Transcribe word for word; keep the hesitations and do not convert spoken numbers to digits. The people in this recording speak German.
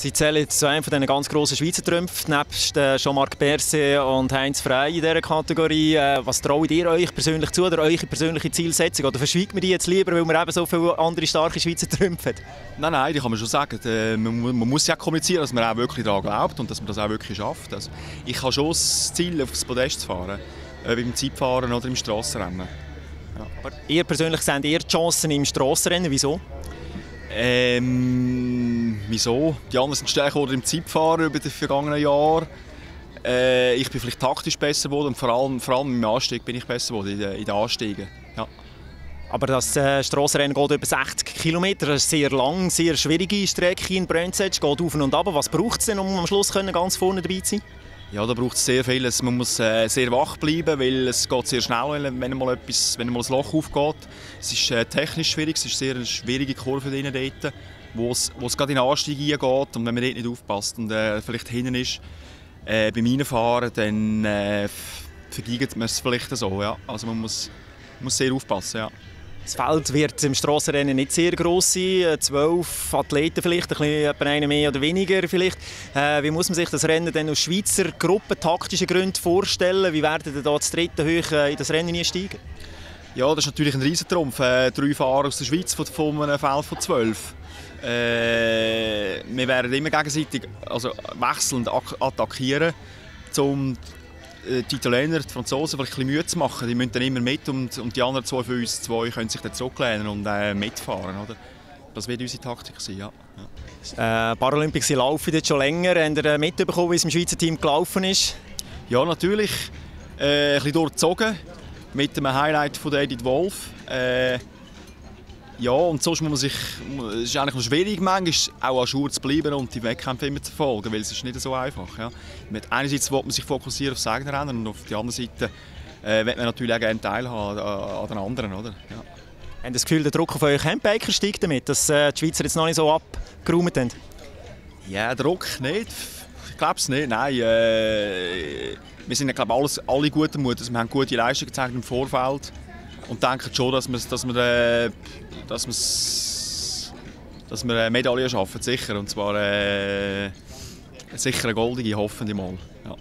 Sie zählen zu einem der ganz grossen Schweizer Trümpfe, nebst Jean-Marc Berset und Heinz Frey in dieser Kategorie. Was traut ihr euch persönlich zu oder eure persönliche Zielsetzung? Oder verschweigt man die jetzt lieber, weil man eben so viele andere starke Schweizer Trümpfe hat? Nein, nein, die kann man schon sagen. Man muss ja kommunizieren, dass man auch wirklich daran glaubt und dass man das auch wirklich schafft. Also ich kann schon das Ziel, aufs Podest zu fahren, beim Zeitfahren oder im Strassenrennen. Ja. Aber ihr persönlich seht ihr die Chancen im Strassenrennen, wieso? Ähm, wieso? Die anderen sind stärker oder im Zeitfahren über die vergangenen Jahre. Äh, ich bin vielleicht taktisch besser geworden und vor allem, vor allem im Anstieg bin ich besser geworden, in den, in den Anstiegen. Ja. Aber das äh, Strassenrennen geht über sechzig Kilometer, das ist sehr lang, sehr schwierige Strecke in Brünzetsch, geht auf und ab. Was braucht es denn, um am Schluss können, ganz vorne dabei zu sein? Ja, da braucht es sehr vieles. Man muss äh, sehr wach bleiben, weil es geht sehr schnell, wenn mal etwas, wenn mal ein Loch aufgeht. Es ist äh, technisch schwierig, es ist sehr eine schwierige Kurve drin dort, wo es, wo es gerade in den Anstieg hineingeht und wenn man dort nicht aufpasst und äh, vielleicht hinten ist äh, beim Reinfahren, dann äh, vergeigt man es vielleicht so. Ja. Also man muss, muss sehr aufpassen. Ja. Das Feld wird im Strassenrennen nicht sehr gross sein, zwölf Athleten vielleicht, ein bisschen, einen mehr oder weniger vielleicht. Äh, wie muss man sich das Rennen denn aus Schweizer Gruppen taktischen Gründen vorstellen? Wie werden denn da das dritte Höhe in das Rennen einsteigen? Ja, das ist natürlich ein Riesentrumpf. Äh, drei Fahrer aus der Schweiz von, von einem Feld von zwölf. Äh, wir werden immer gegenseitig, also wechselnd attackieren, um die Italiener, die Franzosen, vielleicht ein bisschen Mühe zu machen. Die müssen dann immer mit und, und die anderen zwei von uns zwei können sich dann zurücklehnen und äh, mitfahren. Oder? Das wird unsere Taktik sein, ja. Ja. Äh, Paralympics laufen jetzt schon länger. Habt ihr mitbekommen, wie es im Schweizer Team gelaufen ist? Ja, natürlich. Äh, ein bisschen durchgezogen. Mit dem Highlight von Edith Wolf. Äh, ja, und sonst muss man sich... Es ist eigentlich schwierig, manchmal auch an Schuhe zu bleiben und die Wettkämpfe immer zu verfolgen, weil es ist nicht so einfach. Ja. Einerseits will man sich fokussieren auf das eigene Rennen und auf der anderen Seite äh, will man natürlich auch gerne teilhaben an, an den anderen. Oder? Ja. Haben Sie das Gefühl, der Druck auf euch Handbiker steigt damit, dass äh, die Schweizer jetzt noch nicht so abgeräumt haben? Ja, Druck nicht. Ich glaube es nicht, nein. Äh, wir sind, glaube ich, alles, alle guter Mut. Also, wir haben gute Leistungen gezeigt im Vorfeld. Und denken schon, dass wir, dass wir, dass wir, dass wir Medaillen schaffen, sicher. Und zwar äh, sicher eine goldige, hoffentlich mal. Ja.